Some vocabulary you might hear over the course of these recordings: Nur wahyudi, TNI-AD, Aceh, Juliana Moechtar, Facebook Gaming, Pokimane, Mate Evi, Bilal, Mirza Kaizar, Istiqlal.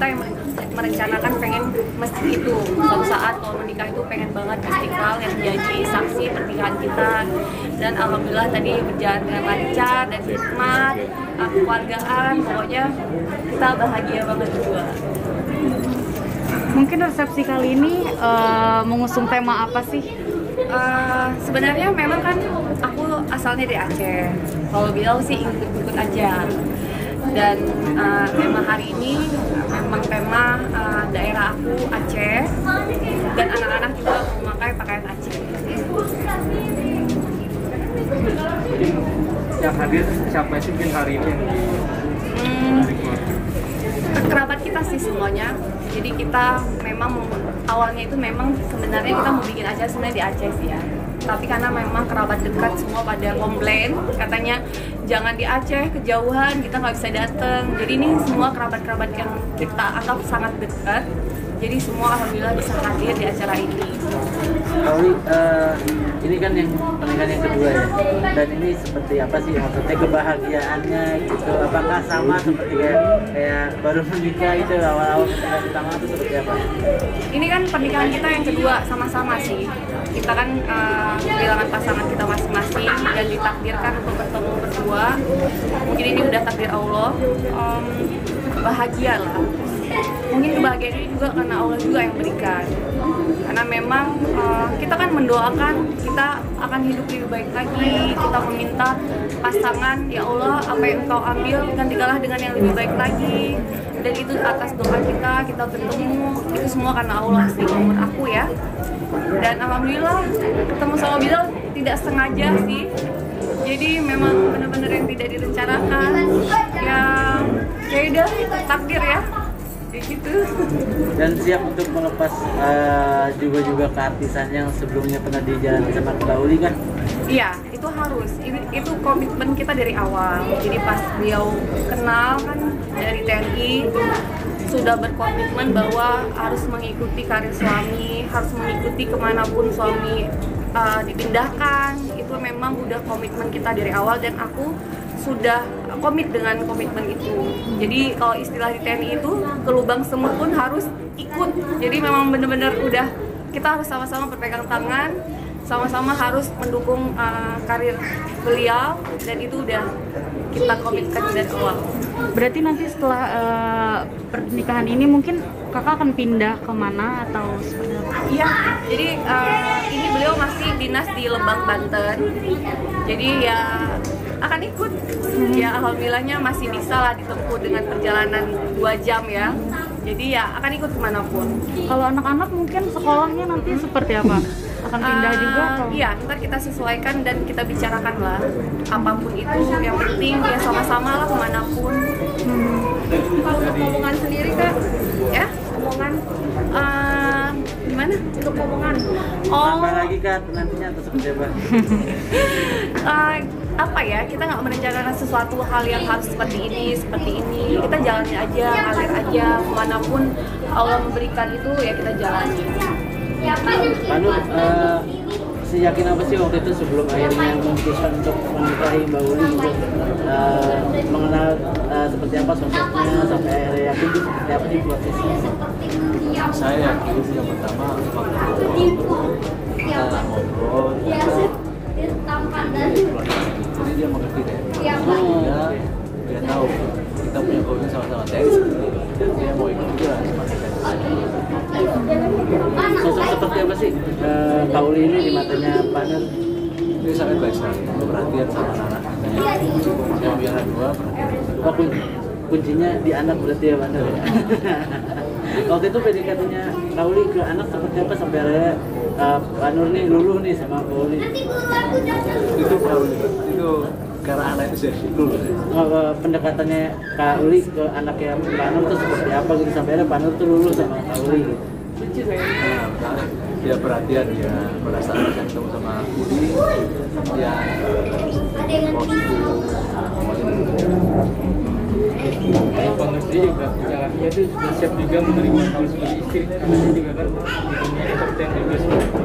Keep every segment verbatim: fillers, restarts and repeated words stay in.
kita yang merencanakan pengen masjid itu suatu saat kalau menikah itu pengen banget istiqlal yang jadi saksi pernikahan kita, dan alhamdulillah tadi berjalan dengan lancar dan hikmat, keluargaan, pokoknya kita bahagia banget juga. Mungkin resepsi kali ini uh, mengusung tema apa sih? Uh, sebenarnya memang kan aku asalnya dari Aceh. Kalau Bilal sih ikut-ikut aja. Dan uh, tema hari ini memang tema uh, daerah aku Aceh, dan anak-anak juga memakai pakaian Aceh. Yang hadir siapa sih hari ini? Hmm, kerabat kita sih semuanya. Jadi kita memang awalnya itu memang sebenarnya kita mau bikin acara sebenarnya di Aceh sih ya. Tapi karena memang kerabat dekat semua pada komplain, katanya jangan di Aceh, kejauhan, kita nggak bisa datang. Jadi ini semua kerabat-kerabat yang kita anggap sangat dekat. Jadi semua alhamdulillah bisa hadir di acara ini. Kali uh, ini kan yang pernikahan yang kedua ya. Dan ini seperti apa sih maksudnya kebahagiaannya gitu? Apakah sama seperti kayak, kayak baru menikah itu awal-awal pernikahan pertama itu seperti apa? Ini kan pernikahan kita yang kedua sama-sama sih. Kita kan uh, kehilangan pasangan kita masing-masing dan ditakdirkan untuk bertemu berdua. Mungkin ini udah takdir Allah. Um, bahagia lah. Mungkin kebahagiaan ini juga karena Allah juga yang berikan, karena memang uh, kita kan mendoakan kita akan hidup lebih baik lagi, kita meminta pasangan, ya Allah apa yang Engkau ambil gantikanlah dengan yang lebih baik lagi, dan itu atas doa kita, kita bertemu, itu semua karena Allah sih menurut aku ya. Dan alhamdulillah ketemu sama Bilal tidak sengaja sih, jadi memang benar-benar yang tidak direncanakan, yang ya udah takdir ya. Gitu. Dan siap untuk melepas juga-juga uh, keartisan yang sebelumnya pernah dijalani sama Bauli kan? Iya, itu harus. Ini, itu komitmen kita dari awal. Jadi pas beliau kenal kan dari T N I sudah berkomitmen bahwa harus mengikuti karir suami, harus mengikuti kemanapun suami uh, dipindahkan. Itu memang udah komitmen kita dari awal, dan aku sudah komit dengan komitmen itu. Jadi kalau istilah di T N I itu ke lubang semut pun harus ikut. Jadi memang benar-benar udah kita harus sama-sama berpegang tangan, sama-sama harus mendukung uh, karir beliau, dan itu udah kita komitkan dari awal. Berarti nanti setelah uh, pernikahan ini mungkin kakak akan pindah kemana atau seperti apa? Iya, jadi uh, ini beliau masih dinas di Lembang, Banten. Jadi ya akan ikut, ya alhamdulillahnya masih bisa lah ditempuh dengan perjalanan dua jam ya. Jadi ya akan ikut kemanapun. Kalau anak-anak mungkin sekolahnya nanti seperti apa? Akan pindah uh, juga? Atau? Iya, ntar kita sesuaikan dan kita bicarakan lah. Apapun itu, yang penting ya sama-sama lah kemanapun. Hmm. Untuk omongan sendiri kan? Ya? Omongan? Uh, gimana? Untuk omongan? Oh. Apa lagi kan nantinya atau seperti apa? uh, apa ya, kita nggak merencanakan sesuatu hal yang harus seperti ini, seperti ini. Kita jalani aja, ngalir aja, kemanapun Allah memberikan itu ya kita jalani. Anu, uh, seyakin apa sih waktu itu sebelum akhirnya memutuskan untuk menikahi Mbak Uli, untuk uh, mengenal uh, seperti apa sosoknya, sampai akhirnya yakin itu seperti apa sih prosesnya? Saya yakin yang pertama kita ngobrol, jadi dia mengerti deh. Dia, dia tahu kita punya komitmen sama-sama teks. Dia mau ikut juga seperti teks. Sosok seperti apa sih Kak Uli ini di matanya Pak Nen? Dia sangat baik sekali, perhatian sama anak. Yang biara dua perhatian. Kuncinya di anak berarti ya Pak Nen. Waktu itu P D K T-nya Kak Uli ke anak seperti apa sampai akhirnya Pak Nur nih luluh nih sama Kak Uli? Itu Kak Uli, itu karena anak itu sih luluh. Pendekatannya Kak Uli ke anaknya Pak Nur itu seperti apa gitu sampai akhirnya Pak Nur tuh luluh sama Kak Uli? Lucu saya. Dia perhatian ya, pada saat kita ketemu sama Uli, dia postur. Bang Nusri juga jalannya itu sudah siap juga menerima kamu sebagai istri, kamu juga kan hidupnya seperti yang juga seperti itu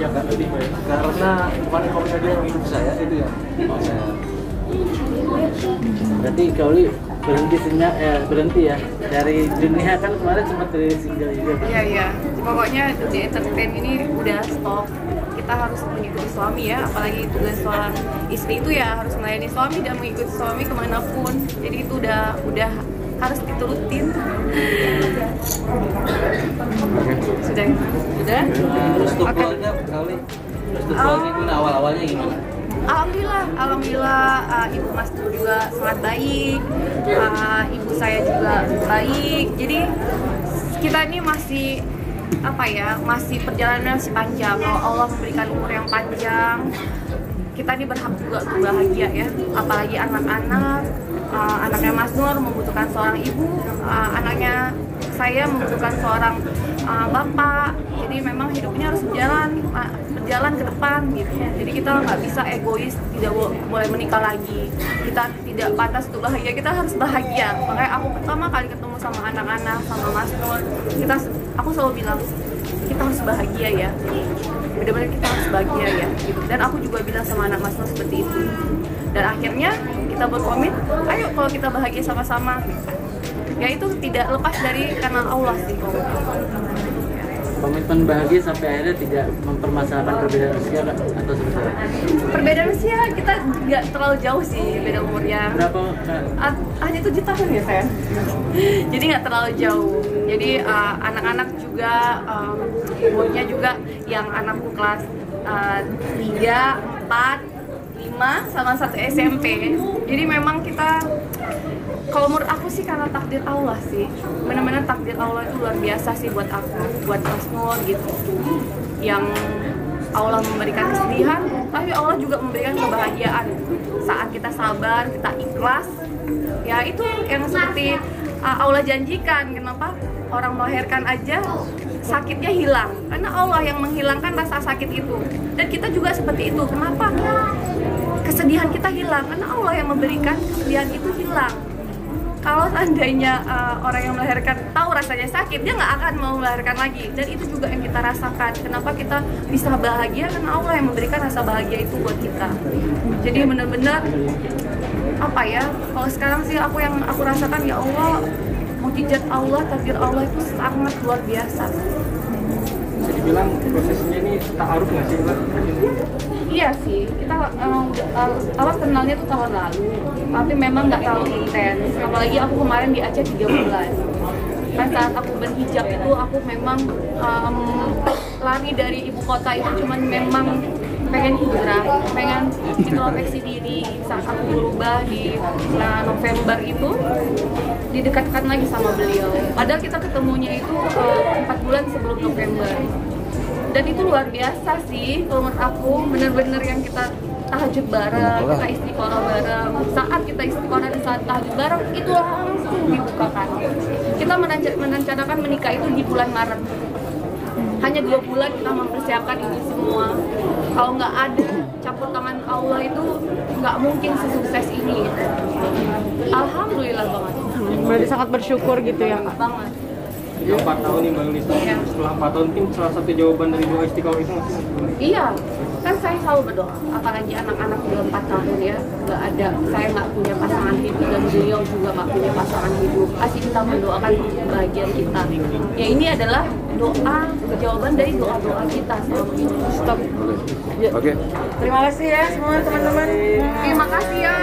ya kan lebih baik karena kemarin kalau saya hidup saya itu ya. Berarti Kak Uli berhenti senyap, eh, berhenti ya dari dunia, kan kemarin sempat dari single juga. Iya iya, pokoknya di entertain ini udah stop. Kita harus mengikuti suami ya, apalagi tugas seorang istri itu ya harus melayani suami dan mengikuti suami kemanapun. Jadi itu udah udah harus diturutin. Sudah sudah. Restu keluarga kali, restu suami itu awal awalnya gimana? Alhamdulillah, alhamdulillah uh, ibu mas juga sangat baik, uh, ibu saya juga baik. Jadi kita ini masih apa ya, masih perjalanan masih panjang. Kalau Allah memberikan umur yang panjang, kita ini berhak juga untuk bahagia ya. Apalagi anak-anak, uh, anaknya Mas Nur membutuhkan seorang ibu, uh, anaknya saya membutuhkan seorang uh, bapak. Jadi memang hidupnya harus berjalan, uh, berjalan ke depan gitu. Jadi kita nggak bisa egois, tidak boleh menikah lagi. Kita tidak pantas untuk bahagia, kita harus bahagia. Makanya aku pertama kali ketemu sama anak-anak, sama Mas Nur, kita aku selalu bilang kita harus bahagia ya, benar-benar kita harus bahagia ya gitu. Dan aku juga bilang sama anak Mas Nur seperti itu, dan akhirnya kita berkomit, ayo kalau kita bahagia sama-sama ya, itu tidak lepas dari karena Allah sih. Komitmen bahagia sampai akhirnya tidak mempermasalahkan perbedaan usia atau sebagainya. Perbedaan usia kita nggak terlalu jauh sih, beda umurnya. Berapa? Uh, hanya tujuh tahun ya saya. Jadi nggak terlalu jauh. Jadi anak-anak uh, juga um, umurnya juga yang anakku kelas uh, tiga, empat, lima sama satu S M P. Jadi memang kita, kalau menurut aku sih karena takdir Allah sih, benar-benar takdir Allah itu luar biasa sih buat aku, buat Mas Nur gitu. Yang Allah memberikan kesedihan, tapi Allah juga memberikan kebahagiaan. Saat kita sabar, kita ikhlas, ya itu yang seperti uh, Allah janjikan. Kenapa orang melahirkan aja sakitnya hilang? Karena Allah yang menghilangkan rasa sakit itu. Dan kita juga seperti itu. Kenapa kesedihan kita hilang? Karena Allah yang memberikan kesedihan itu hilang. Kalau seandainya uh, orang yang melahirkan tahu rasanya sakit, dia nggak akan mau melahirkan lagi. Dan itu juga yang kita rasakan. Kenapa kita bisa bahagia? Karena Allah yang memberikan rasa bahagia itu buat kita. Jadi benar-benar apa ya? Kalau sekarang sih aku yang aku rasakan, ya Allah, mukjizat Allah, takdir Allah itu sangat luar biasa. Bisa dibilang prosesnya ini ta'aruf nggak sih? Iya sih, kita um, awal kenalnya tuh tahun lalu, tapi memang nggak terlalu intens. Apalagi aku kemarin di Aceh tiga bulan. Pas saat aku berhijab itu aku memang um, lari dari ibu kota itu, cuman memang pengen hijrah, pengen introspeksi diri. Saat aku berubah di nah, November itu didekatkan lagi sama beliau. Padahal kita ketemunya itu empat uh, bulan sebelum November. Dan itu luar biasa sih, kalau menurut aku bener-bener yang kita tahajud bareng, kita istiqorah bareng. Saat kita istiqorah di saat tahajud bareng, itu langsung dibukakan. Kita merencanakan menikah itu di bulan Maret. Hanya dua bulan kita mempersiapkan ini semua. Kalau nggak ada campur tangan Allah itu nggak mungkin sesukses ini. Alhamdulillah banget. Berarti sangat bersyukur gitu ya Kak? Banget. Ya, empat tahun nih Mbak Lisa. Ya. Setelah empat tahun tim, salah satu jawaban dari doa istiqomah itu masih. Iya, kan saya selalu berdoa. Apalagi anak-anak udah empat tahun ya, nggak ada. Saya nggak punya pasangan hidup dan beliau juga nggak punya pasangan hidup. Pasti kita mendoakan kebahagiaan kita. Ya ini adalah doa, jawaban dari doa-doa kita. Stop. Stop. Ya. Oke. Okay. Terima kasih ya semua teman-teman. Terima kasih ya.